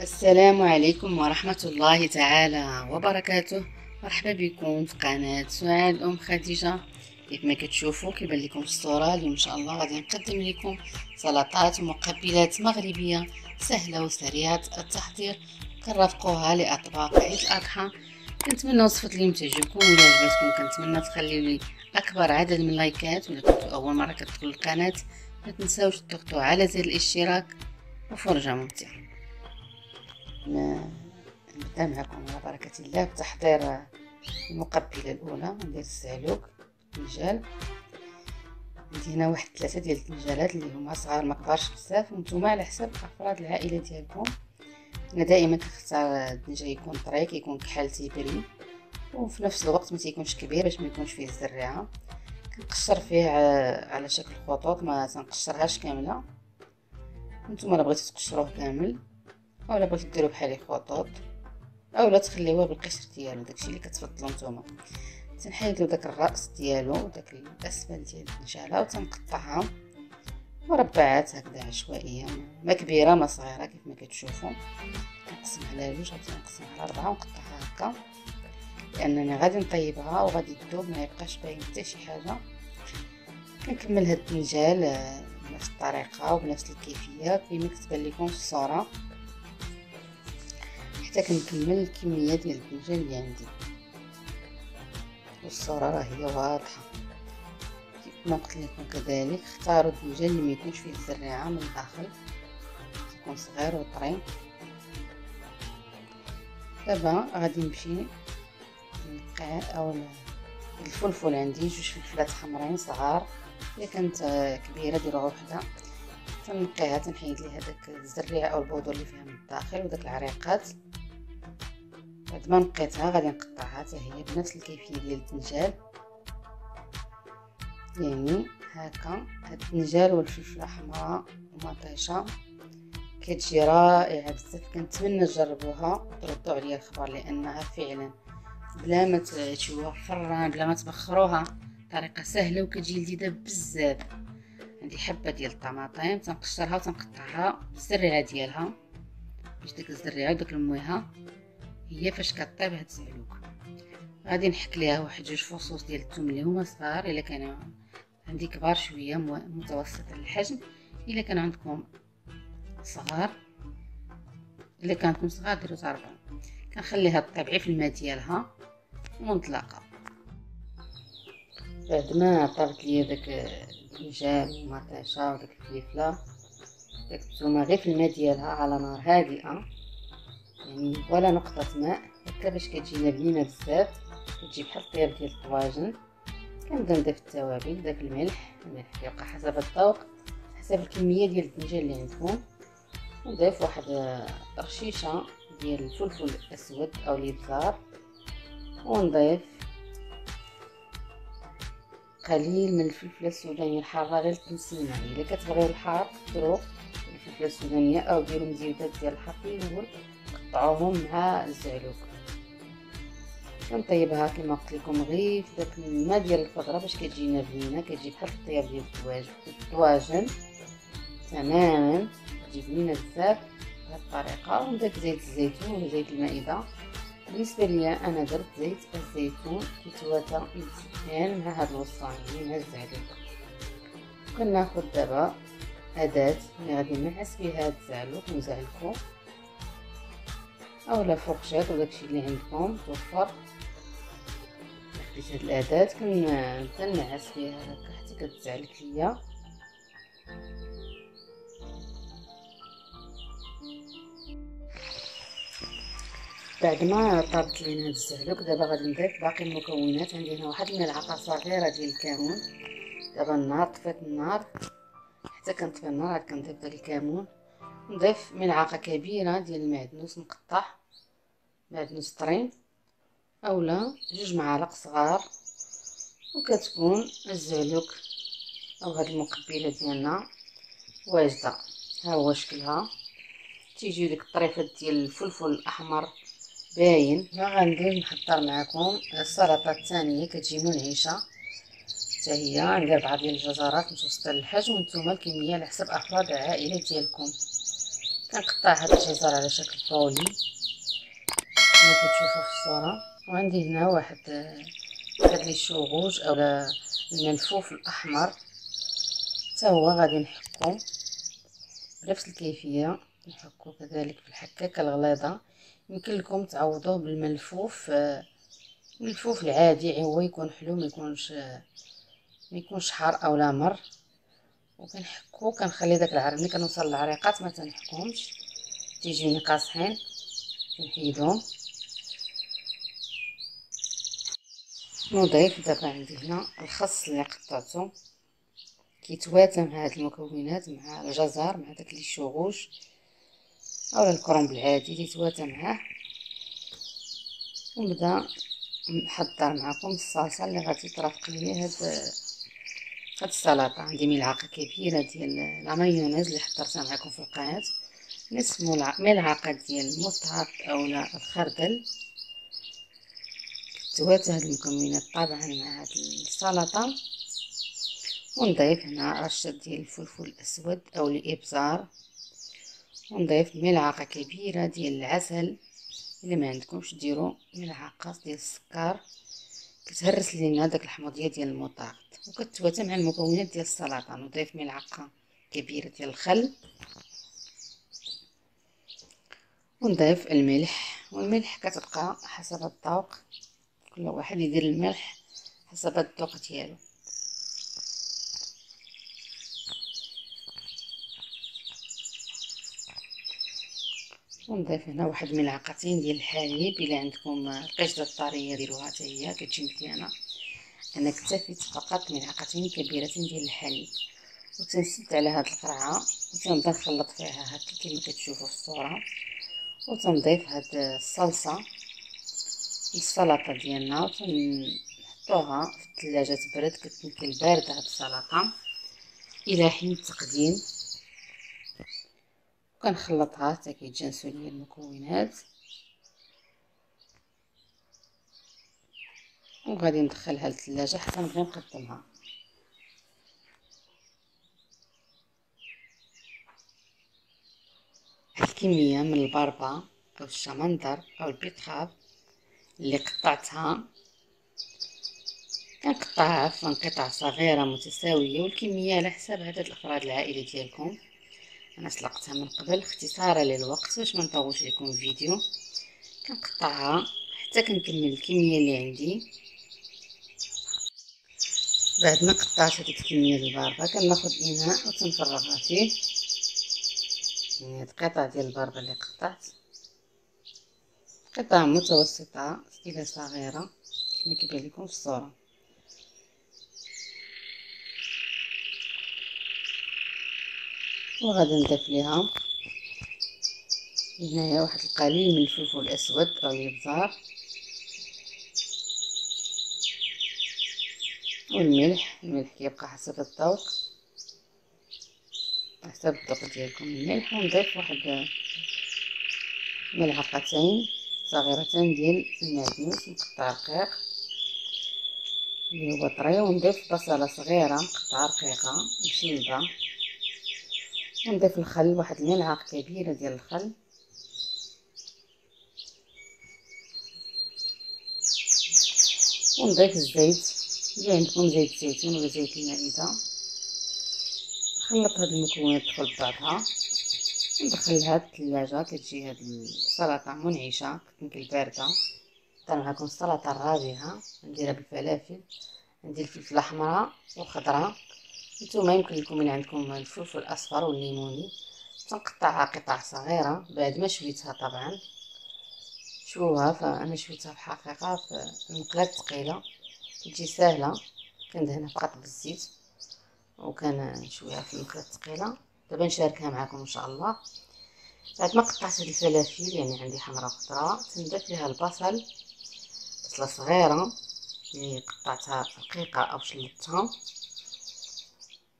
السلام عليكم ورحمة الله تعالى وبركاته. مرحبا بكم في قناة سعاد أم خديجة. كيف ما كتشوفوا كيبان لكم في الصورة، اليوم ان شاء الله غادي نقدم لكم سلطات ومقبلات مغربية سهلة وسريعة التحضير، كنرافقوها لأطباق عيد الأضحى. كنتمنى وصفة اليوم تعجبكم، وإلا عجبتكم كنتمنى تخليو لي أكبر عدد من اللايكات، وإلا كنتو أول مرة كتدخلوا القناة ما تنساوش تضغطوا على زر الاشتراك وفرجة ممتعة. نبدا معكم على بركة الله بتحضير المقبلة الأولى. ندير السالوك دجال، عندي هنا واحد 3 ديال الدجالات اللي هما صغار ما كبارش بزاف، وانتوما على حسب أفراد العائلة ديالكم. أنا دائما كنختار الدنجة يكون طري، كيكون كحل تيبري وفي نفس الوقت ما تيكونش كبير باش ما يكونش فيه الزريعة. كنقشر فيه على شكل خطوط، ما تنقشرهاش كامله، نتوما الا بغيتو تقشروه كامل اولا بغيتو ديرو بحال الخطوط اولا تخليوه بالقشر ديالو، داكشي اللي كتفضلوا نتوما. تنحيدو داك الراس ديالو وداك الاسفل ديال الدجاله وتنقطعها مربعات هكذا عشوائيه، ما كبيره ما صغيره. كيف ما كتشوفوا كنقسم على جوج، غادي نقسم على 4 ونقطعها هكا، لاننا غادي نطيبها وغادي تذوب ما يبقاش باين حتى شي حاجه. كنكمل هاد الدنجال بنفس الطريقه وبنفس الكيفيه كيما كتبان لكم في الصوره، حتى كنكمل الكميه ديال الدنجال اللي عندي. والصوره راه هي واضحه. كما قلت لكم كذلك اختاروا الدنجال اللي ما يكونش فيه الزريعه من الداخل، يكون صغير وطري. دابا غادي نمشي اولا الفلفل، عندي جوج فلفلات حمرين صغار، الا كانت كبيره ديروها وحده. تنقيها، تنحيد ليها داك الزريعه او البودور اللي فيها من الداخل وداك العريقات. بعد ما نقيتها غادي نقطعها حتى هي بنفس الكيفيه ديال الدنجال، يعني هكا. هاد الدنجال والفلفله حمراء ومطيشه كتجي رائعه بزاف، كنتمنى تجربوها وتردوا عليا الخبر، لانها فعلا بلا ما تشوها في الفران بلا ما تبخروها، طريقه سهله وكتجي لذيذه بزاف. عندي حبه ديال الطماطم تنقشرها وتنقطعها بالزريعه ديالها، باش ديك الزريعه وداك المويها هي فاش كطيب هاد السلوك. غادي نحك ليها واحد جوج فصوص ديال الثوم اللي هما صغار، الا كانوا عندي كبار شويه متوسط الحجم، الا كانوا عندكم صغار، الا كانتم صغار ديروا 4. كنخليها طيب غير في الماء ديالها ونطلقها. بعد ما طابت ليا داك الدجاج والمطيشه وداك الفلفله داك الثومه غير في الماء ديالها على نار هادئه، يعني ولا نقطه ماء، هكا باش كتجينا بنينه بزاف، كتجي بحال الطياب ديال الطواجن. كنبدا نضيف التوابل، داك الملح كيبقى حسب الذوق حسب الكميه ديال الدجاج اللي عندكم. نضيف واحد رشيشه ديال الفلفل الاسود او الابزار، ونضيف قليل من الفلفله السودانيه الحاره غير للتنسيمه. الا كتبغيو الحار ديروا الفلفله السودانيه، او ديروا مزيدات ديال الحار قطعوهم مع الزعلوك. كنطيبها كما قلت لكم غير في داك الماء ديال الخضره باش كتجينا بنينه، كتجي بحال الطياب ديال الطواجن تماما، كتجي بنينه بزاف بهاد الطريقه. وندير زيت الزيتون ولا زيت المائده، بالنسبه ليا انا درت زيت الزيتون كيتواتى مزيان مع هاد الوصفه مع الزعلوك. كناخد دابا اداه اللي غادي نعس بها هاد الزعلوك ونزعلكو، اولا فرشات وداكشي اللي عندكم توفر. خديت هاد الاداه كنعس فيها هكا حتى كتزعلك ليا، بعد ما طابت لينا هاد الزعلوك. دابا غادي نضيف باقي المكونات، عندي هنا واحد الملعقه صغيره ديال الكمون. دابا النار طفيت النار، حتى كنطفي النار عاد كنضيف داك الكمون، نضيف ملعقه كبيره ديال المعدنوس مقطع، معدنوس طري اولا جوج معالق صغار، وكتكون الزعلوك او هاد المقبله ديالنا واجده. ها هو شكلها، تيجيو ديك الطريفات ديال الفلفل الاحمر باين. غندير نحضر معكم السلطه الثانيه، كتجي منعشه حتى هي، عندي 4 ديال الجزرات متوسطه الحجم، وانتم الكميه على حسب افراد العائله ديالكم. كنقطع هاد الجزر على شكل طولي كما كتشوفوا في الصوره. وعندي هنا واحد لي شوغوج اولا الملفوف الاحمر حتى هو غادي نحكو بنفس الكيفيه، نحكو كذلك في الحكاكه الغليظه. يمكن لكم تعوضوه بالملفوف الملفوف العادي، هو يكون حلو ما يكونش حار اولا مر. وكنحكو كنخلي داك العرق ملي كنوصل للعريقات ما تنحكمش، تيجيوني قاصحين كنحيدهم. نضيف دابا عندي هنا الخس اللي قطعته كيتواتم هاد المكونات مع الجزر مع داك لي شوغوش اولا الكرنب العادي كيتواتم معاه. ونبدا نحضر معكم الصلصه اللي غادي ترافق لي هاد السلطه. عندي ملعقه كبيره ديال لا مايونيز اللي حضرتها معكم في القناه، نصف ملعقه ديال المطهب اولا الخردل. كتوات هاد المكونات طبعا مع هاد السلطه. ونضيف هنا رشه ديال الفلفل الاسود او الابزار، ونضيف ملعقه كبيره ديال العسل. الا ما عندكمش ديروا ملعقه ديال السكر، كتهرس لينا داك الحموضيه ديال المطاط. وكتواتى مع المكونات ديال السلطه. نضيف ملعقه كبيره ديال الخل، ونضيف الملح. والملح كتبقى حسب الذوق، كل واحد يدير الملح حسب الذوق ديالو. ونضيف هنا واحد ملعقتين ديال الحليب. الا عندكم القشطه الطريه ديروها حتى هي كتجي مزيانه. انا اكتفيت فقط ملعقتين كبيرتين ديال الحليب. وتنسد على هاد القرعه وتنبدا نخلط فيها هكا كما كتشوفوا في الصوره. وتنضيف هاد الصلصه السلطه ديالنا وتنحطوها في الثلاجه تبرد. كتمكن بارده هاد السلطه الى حين التقديم. كنخلطها حتى كيتجانسوا ليا المكونات. وغادي ندخلها للثلاجه حتى نبغي نقدمها. الكميه من البربه او الشمندر او البيتخاب اللي قطعتها كنقطعها في قطع صغيره متساويه، والكميه على حساب عدد الافراد العائلي ديالكم. انا سلقتها من قبل اختصارا للوقت باش ما نطولش لكم الفيديو. كنقطعها حتى كنكمل الكميه اللي عندي. بعد ما قطعت هذيك الكميه ديال البربه كناخذ اناء وتنفرغها فيه. هاد القطع ديال البربه اللي قطعت قطع متوسطه الى صغيره كما كيبان لكم في الصوره. وغادي نضيف ليها هنايا واحد القليل من الفلفل الاسود او الابزار والملح. الملح كيبقى حسب الذوق، حسب الذوق ديالكم الملح. ونضيف واحد ملعقتين صغيرتين ديال المعدنوس مقطع رقيق اللي هو طري. ونضيف بصله صغيره مقطعه رقيقه مشيبه. ونضيف الخل واحد الملعقه كبيره ديال الخل. ونضيف الزيت، اذا عندكم زيت الزيتون ولا زيت المائده. نخلط هاد المكونات تدخل بعضها وندخلها للثلاجه. كتجي هاد السلطه منعشه كتنكل بارده. درت معكم السلطه الرابعه نديرها بالفلافل. ندير الفلفل الاحمر والخضره. نتوما يمكن لكم اللي عندكم الفلفل الاصفر والليموني. تنقطعها قطع صغيره بعد ما شويتها. طبعا شوها، فانا شويتها بالحقيقه في المقله الثقيله، كتجي ساهله. كندهنها فقط بالزيت وكنشويها في المقله الثقيله. دابا نشاركها معكم ان شاء الله. بعد ما قطعت هاد الفلافل يعني عندي حمراء وخضراء، تنضيف ليها البصل بصله صغيره اللي قطعتها رقيقه او شلتها.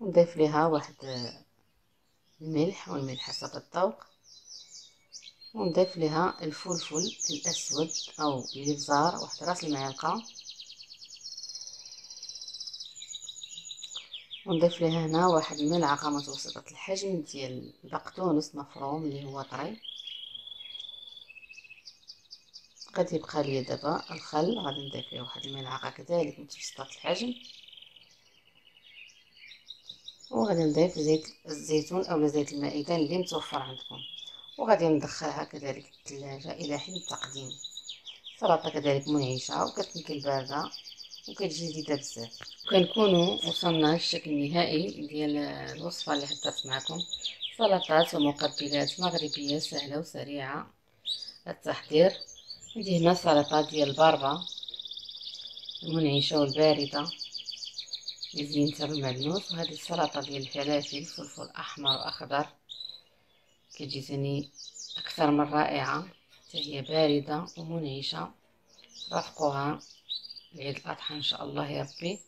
ونضيف ليها واحد الملح والملح حسب الذوق. ونضيف ليها الفلفل الاسود او الابزار واحد راس المعلقه. ونضيف لها هنا 1 ملعقة متوسطة الحجم ديال البقدونس مفروم اللي هو طري. غادي يبقى لي دابا الخل، غادي نضيف ليه 1 ملعقة كذلك متوسطة الحجم، وغادي نضيف زيت الزيتون او زيت المائدة اللي متوفر عندكم، وغادي ندخلها كذلك الثلاجة الى حين التقديم. السلطة كذلك منعشه وكتمكن باردة وكتجي جديدة بزاف. وكنكونوا وصلنا للشكل النهائي ديال الوصفة اللي حضرت معكم، سلطات ومقبلات مغربية سهلة وسريعة التحضير. عندي هنا سلطات ديال الباربة المنعشه والباردة اللي زينتها بالمعدنوس، وهذه السلطة ديال الفلافل فلفل احمر واخضر كتجي ثاني اكثر من رائعة، حتى هي باردة ومنعشه. رافقوها لعيد الاضحى ان شاء الله يا ربي.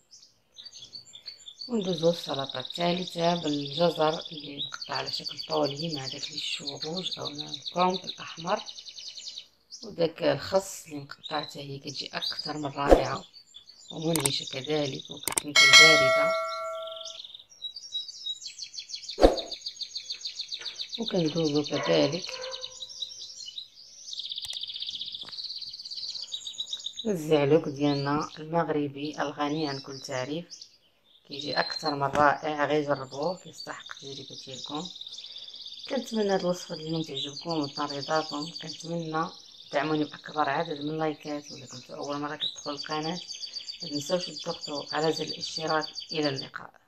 وندوزو السلطه الثالثه بالجزر اللي مقطع على شكل طولي مع داك الشوغوج او الكرنب الاحمر، وداك الخس اللي مقطع حتى هي كتجي اكثر من رائعه ومنعشه كذلك وكتكون بارده. وكندوزو كذلك الزعلوك ديالنا المغربي الغني عن كل تعريف، كيجي اكثر من رائع، غير جربوه كيستحق التجربه ديالكم. كنتمنى هاد الوصفه اليوم تعجبكم وتنال رضاكم، كنتمنى تدعموني باكبر عدد من اللايكات، ولا كنتو اول مره كتدخلوا القناه متنساوش تضغطوا على زر الاشتراك. الى اللقاء.